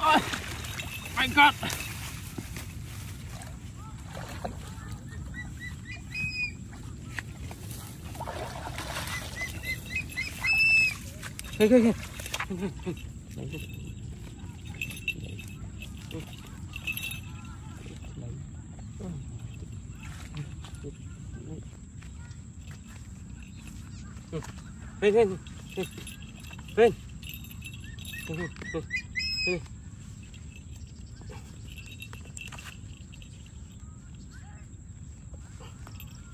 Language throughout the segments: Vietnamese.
Oh my God. Hey, hey, hey. Hey, hey, hey. Hey. Hãy subscribe cho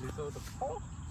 những so the